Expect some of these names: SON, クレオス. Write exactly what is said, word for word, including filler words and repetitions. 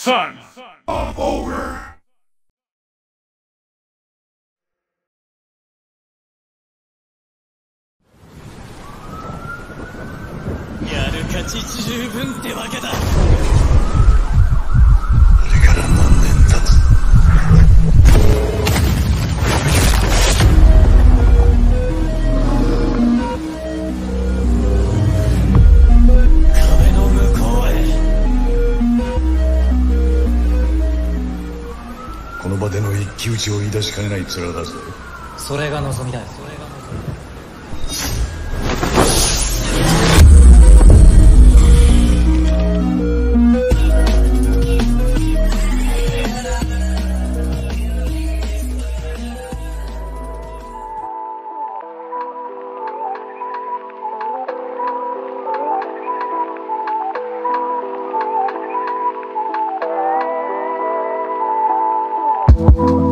SON of ogre.やる価値十分ってわけだ。あれから何年経つ。壁の向こうへ。この場での一騎打ちを言い出しかねない面だぜ。それが望みだよ。それが望みだ。you